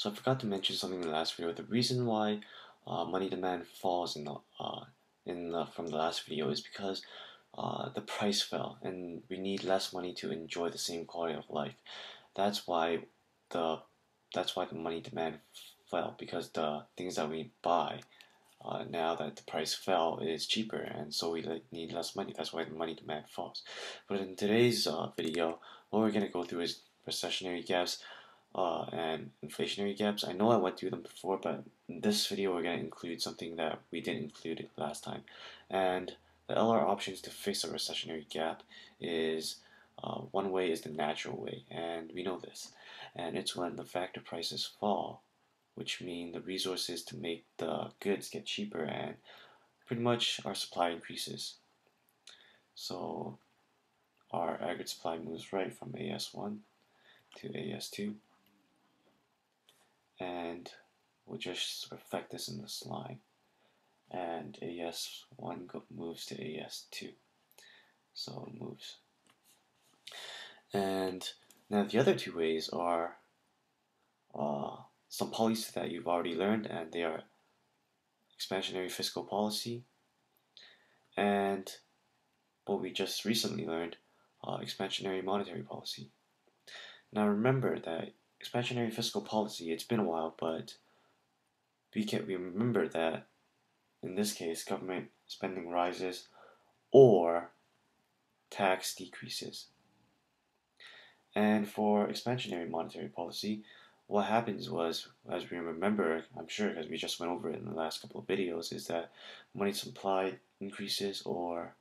So I forgot to mention something in the last video. The reason why money demand falls from the last video is because the price fell and we need less money to enjoy the same quality of life. That's why the money demand fell, because the things that we buy now that the price fell, it is cheaper, and so we need less money. That's why the money demand falls. But in today's video, what we're going to go through is recessionary gaps and inflationary gaps. I know I went through them before, but in this video we're going to include something that we didn't include last time. And the LR options to fix a recessionary gap is one way is the natural way, and we know this. And it's when the factor prices fall, which means the resources to make the goods get cheaper and pretty much our supply increases. So our aggregate supply moves right from AS1 to AS2, and we'll just reflect this in this line, and AS1 moves to AS2, so it moves. And now the other two ways are some policies that you've already learned, and they are expansionary fiscal policy and what we just recently learned, expansionary monetary policy. Now remember that expansionary fiscal policy, it's been a while, but we can remember that in this case government spending rises or tax decreases. And for expansionary monetary policy, what happens was, as we remember, I'm sure because we just went over it in the last couple of videos, is that money supply increases or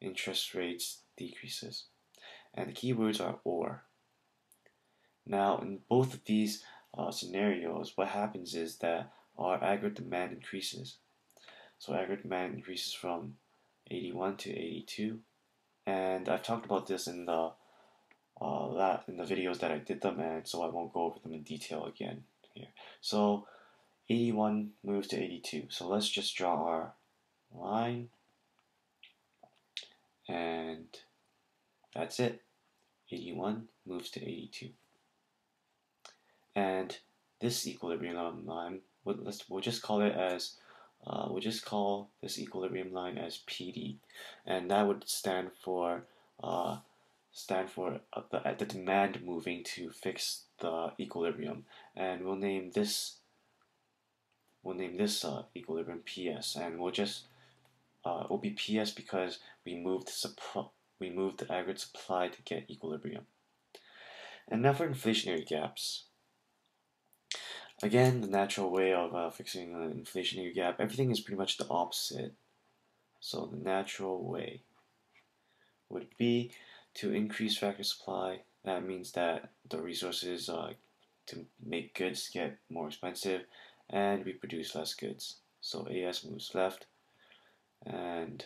interest rates decreases. And the keywords are or. Now, in both of these scenarios, what happens is that our aggregate demand increases. So aggregate demand increases from 81 to 82. And I've talked about this in the videos that I did them, and so I won't go over them in detail again here. So 81 moves to 82. So let's just draw our line, and that's it. 81 moves to 82. And this equilibrium line, we'll just call it as, we'll just call this equilibrium line as PD, and that would stand for the demand moving to fix the equilibrium, and we'll name this equilibrium PS, and it'll be PS because we moved the aggregate supply to get equilibrium. And now for inflationary gaps. Again, the natural way of fixing an inflationary gap, everything is pretty much the opposite. So the natural way would be to increase factor supply. That means that the resources to make goods get more expensive, and we produce less goods. So AS moves left, and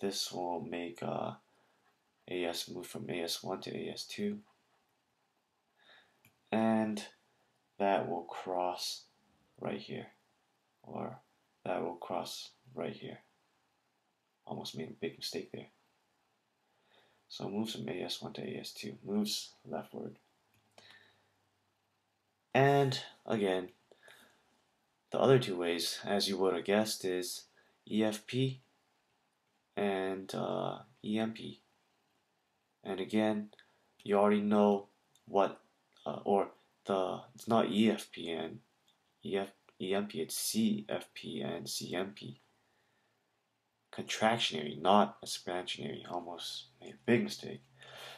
this will make AS move from AS1 to AS2, and that will cross right here, or that will cross right here. Almost made a big mistake there. So it moves from AS1 to AS2, moves leftward. And again, the other two ways, as you would have guessed, is EFP and EMP. And again, you already know what, it's not EFP and EMP, it's CFP and CMP. Contractionary, not expansionary. Almost made a big mistake.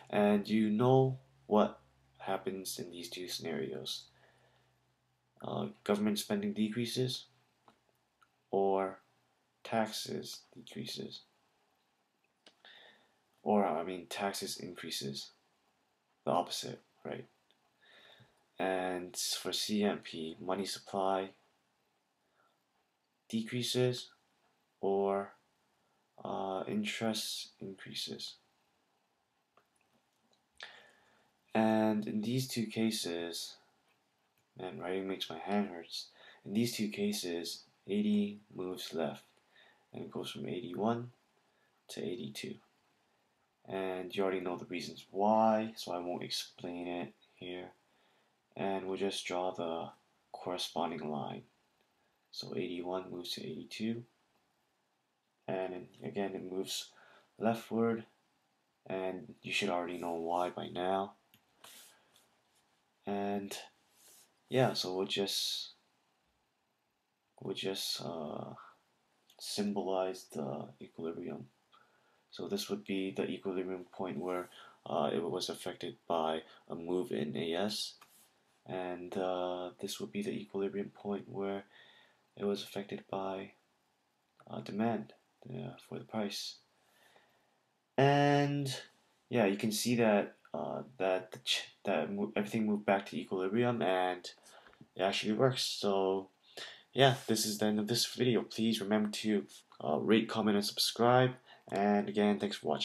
And you know what happens in these two scenarios. Government spending decreases or taxes decreases. Or, taxes increases. The opposite, right? And for CMP, money supply decreases or interest increases. And in these two cases, man, writing makes my hand hurts. In these two cases, 80 moves left, and it goes from 81 to 82. And you already know the reasons why, so I won't explain it here. and we'll just draw the corresponding line. So 81 moves to 82, and again it moves leftward, and you should already know why by now. And yeah, so we'll just symbolize the equilibrium. So this would be the equilibrium point where it was affected by a move in AS, and this would be the equilibrium point where it was affected by demand for the price. And yeah, you can see that everything moved back to equilibrium, and it actually works. So yeah, this is the end of this video. Please remember to rate, comment, and subscribe. And again, thanks for watching.